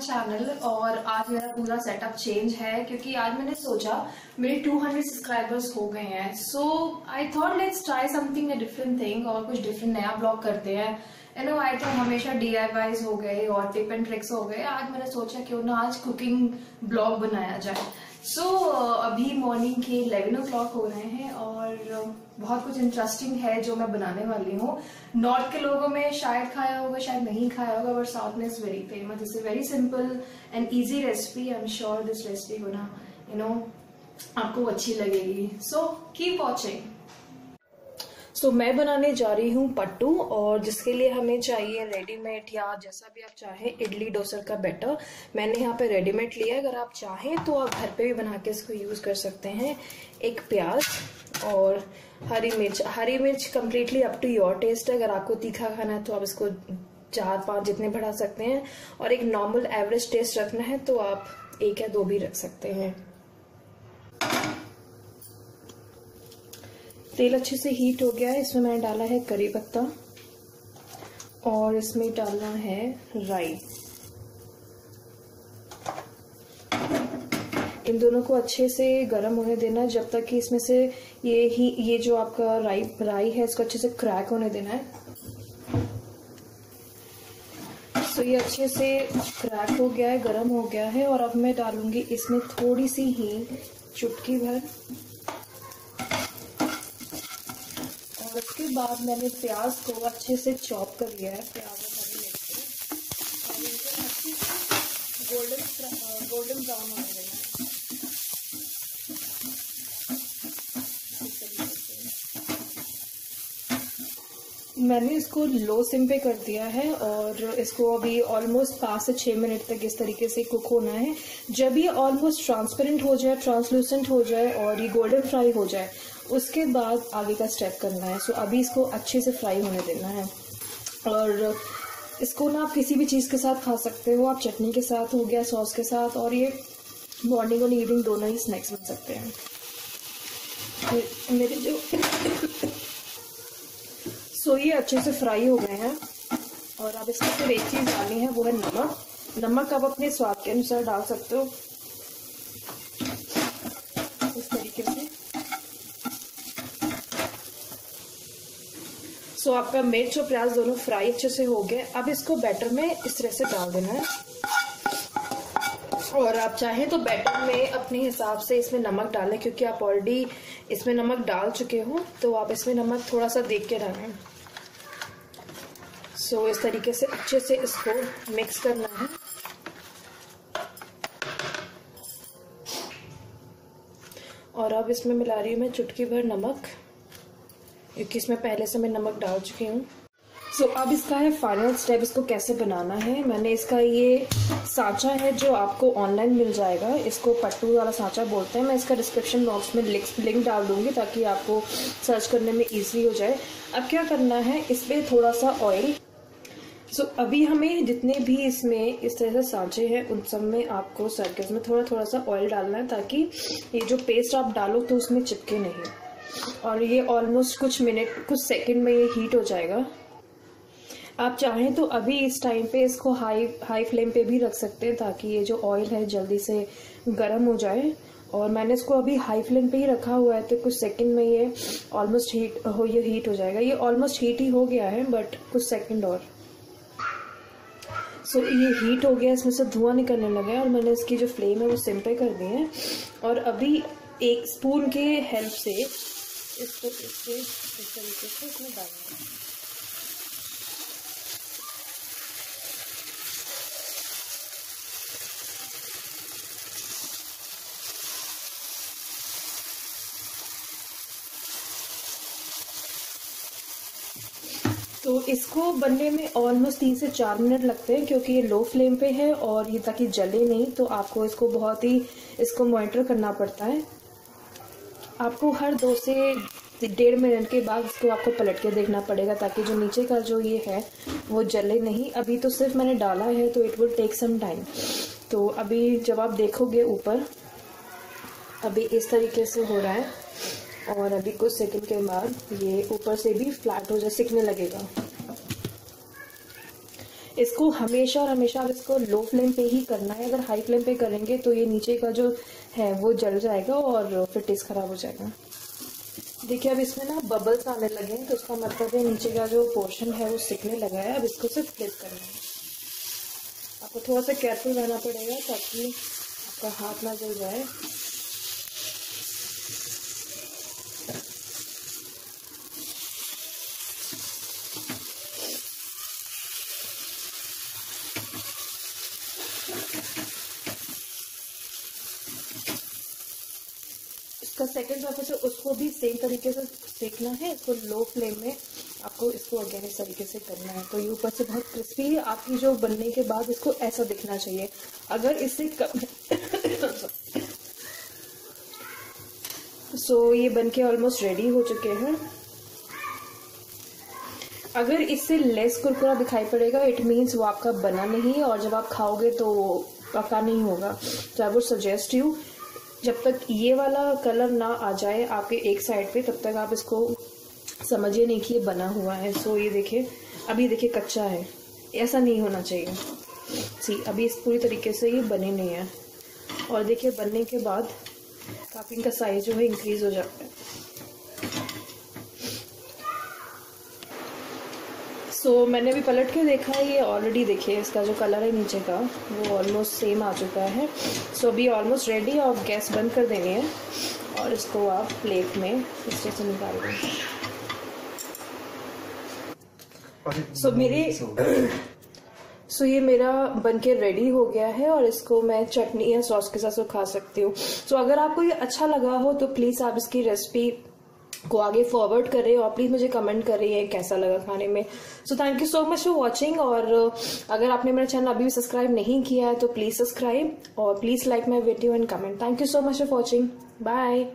Channel और आज मेरा पूरा सेटअप चेंज है क्योंकि आज मैंने सोचा मेरे 200 सब्सक्राइबर्स हो गए हैं, so I thought let's try something a different thing और कुछ डिफरेंट नया ब्लॉग करते हैं। यू नो आई थिंक हमेशा DIYs हो गए और टिप एंड ट्रिक्स हो गए, आज मैंने सोचा क्यों ना आज कुकिंग ब्लॉग बनाया जाए। सो अभी मॉर्निंग के 11 o'clock हो रहे हैं और बहुत कुछ इंटरेस्टिंग है जो मैं बनाने वाली हूँ। नॉर्थ के लोगों में शायद खाया होगा, शायद नहीं खाया होगा, बट साउथ में is very famous. It's very simple and easy recipe. I am sure this recipe होना आपको अच्छी लगेगी। So keep watching. सो मैं बनाने जा रही हूँ पट्टू, और जिसके लिए हमें चाहिए रेडीमेड या जैसा भी आप चाहें इडली डोसा का बैटर। मैंने यहाँ पे रेडीमेड लिया है, अगर आप चाहें तो आप घर पे भी बना के इसको यूज़ कर सकते हैं। एक प्याज और हरी मिर्च completely up to your taste है। अगर आपको तीखा खाना है तो आप इसको 4-5 जितने बढ़ा सकते हैं, और एक नॉर्मल एवरेज टेस्ट रखना है तो आप 1 या 2 भी रख सकते हैं। तेल अच्छे से हीट हो गया है, इसमें मैंने डाला है करी पत्ता और इसमें डालना है राई। इन दोनों को अच्छे से गर्म होने देना है, जब तक कि इसमें से ये जो आपका राई है इसको अच्छे से क्रैक होने देना है। तो ये अच्छे से क्रैक हो गया है, गर्म हो गया है, और अब मैं डालूंगी इसमें थोड़ी सी हींग चुटकी भर। और उसके बाद मैंने प्याज को अच्छे से चॉप कर लिया है, प्याज और हरी मिर्च, और इनको अच्छे से गोल्डन ब्राउन होने देना है। मैंने इसको लो सिम पे कर दिया है और इसको अभी ऑलमोस्ट 5 से 6 मिनट तक इस तरीके से कुक होना है। जब ये ऑलमोस्ट ट्रांसपेरेंट हो जाए, ट्रांसलूसेंट हो जाए और ये गोल्डन फ्राई हो जाए, उसके बाद आगे का स्टेप करना है। सो अभी इसको अच्छे से फ्राई होने देना है। और इसको ना आप किसी भी चीज़ के साथ खा सकते हो, आप चटनी के साथ हो गया, सॉस के साथ, और ये मॉर्निंग और इवनिंग दोनों ही स्नैक्स बन सकते हैं। मेरे जो सो ये अच्छे से फ्राई हो गए हैं, और अब इसमें सिर्फ एक चीज़ डालनी है, वो है नमक आप अपने स्वाद के अनुसार डाल सकते हो। इस तरीके से सो आपका मिर्च और प्याज दोनों फ्राई अच्छे से हो गए। अब इसको बैटर में इस तरह से डाल देना है, और आप चाहें तो बैटर में अपने हिसाब से इसमें नमक डालें, क्योंकि आप ऑलरेडी इसमें नमक डाल चुके हो तो आप इसमें नमक थोड़ा सा देख के डालें। सो इस तरीके से अच्छे से इसको मिक्स करना है। और अब इसमें मिला रही हूँ मैं चुटकी भर नमक, क्योंकि इसमें पहले से मैं नमक डाल चुकी हूँ। सो अब इसका है फाइनल स्टेप, इसको कैसे बनाना है। मैंने इसका ये सांचा है जो आपको ऑनलाइन मिल जाएगा, इसको पट्टू वाला सांचा बोलते हैं। मैं इसका डिस्क्रिप्शन बॉक्स में लिंक डाल दूँगी ताकि आपको सर्च करने में ईजी हो जाए। अब क्या करना है, इस पर थोड़ा सा ऑयल। सो अभी हमें जितने भी इसमें इस तरह से सांचे हैं उन सब में आपको सर्कल्स में थोड़ा थोड़ा सा ऑयल डालना है, ताकि ये जो पेस्ट आप डालो तो उसमें चिपके नहीं। और ये ऑलमोस्ट कुछ सेकंड में ये हीट हो जाएगा। आप चाहें तो अभी इस टाइम पे इसको हाई फ्लेम पे भी रख सकते हैं, ताकि ये जो ऑयल है जल्दी से गर्म हो जाए। और मैंने इसको अभी हाई फ्लेम पे ही रखा हुआ है, तो कुछ सेकंड में ये ऑलमोस्ट हीट हो जाएगा। ये ऑलमोस्ट हीट ही हो गया है, बट कुछ सेकंड और। सो ये हीट हो गया, इसमें से धुआं निकलने लगा है, और मैंने इसकी जो फ्लेम है वो सिम पे कर दी है। और अभी एक स्पून के हेल्प से इसको इस तरीके से इसमें डालना है। तो इसको बनने में ऑलमोस्ट 3 से 4 मिनट लगते हैं, क्योंकि ये लो फ्लेम पे है और ये ताकि जले नहीं, तो आपको इसको इसको मॉनिटर करना पड़ता है। आपको हर 2 से 1.5 मिनट के बाद इसको आपको पलट के देखना पड़ेगा, ताकि जो नीचे का जो ये है वो जले नहीं। अभी तो सिर्फ मैंने डाला है, तो it will take some time. तो अभी जब आप देखोगे ऊपर अभी इस तरीके से हो रहा है, और अभी कुछ सेकंड के बाद ये ऊपर से भी फ्लैट हो जाए, सिकने लगेगा। इसको हमेशा और हमेशा आप इसको लो फ्लेम पे ही करना है। अगर हाई फ्लेम पे करेंगे तो ये नीचे का जो है वो जल जाएगा और फिर टेस्ट खराब हो जाएगा। देखिए अब इसमें ना बबल्स आने लगे हैं, तो उसका मतलब है नीचे का जो पोर्शन है वो सिकने लगा है। अब इसको सिर्फ फ्लिप करना है। आपको थोड़ा सा केयरफुल रहना पड़ेगा ताकि आपका हाथ ना जल जाए। इसका सेकंड प्रोसेस है, उसको भी सेम तरीके से सेकना है। इसको लो फ्लेम में आपको इसको अगेन इस तरीके से करना है। तो ये ऊपर से बहुत क्रिस्पी आपकी जो बनने के बाद इसको ऐसा दिखना चाहिए। अगर इससे सो ये बनके ऑलमोस्ट रेडी हो चुके हैं। अगर इससे लेस कुरकुरा दिखाई पड़ेगा इट मीन्स वो आपका बना नहीं, और जब आप खाओगे तो पका नहीं होगा। तो आई वुड सजेस्ट यू, जब तक ये वाला कलर ना आ जाए आपके एक साइड पे तब तक आप इसको समझिए नहीं कि ये बना हुआ है। सो ये देखिए, अभी देखिए कच्चा है, ऐसा नहीं होना चाहिए। सी अभी इस पूरी तरीके से ये बने नहीं है। और देखिए बनने के बाद काफ़ी इनका साइज जो है इंक्रीज हो जाता है। सो मैंने भी पलट के देखा है, ये ऑलरेडी देखिए इसका जो कलर है नीचे का वो ऑलमोस्ट सेम आ चुका है। सो अभी ऑलमोस्ट रेडी है। आप गैस बंद कर देनी है और इसको आप प्लेट में इससे निकाल दें। सो ये मेरा बनके रेडी हो गया है और इसको मैं चटनी या सॉस के साथ खा सकती हूँ। सो अगर आपको ये अच्छा लगा हो तो प्लीज़ आप इसकी रेसिपी को आगे फॉरवर्ड कर रहे हो और प्लीज़ मुझे कमेंट कर रही है कैसा लगा खाने में। So thank you so much for watching, और अगर आपने मेरा चैनल अभी भी सब्सक्राइब नहीं किया है तो प्लीज़ सब्सक्राइब और please like my video and comment. Thank you so much for watching, bye.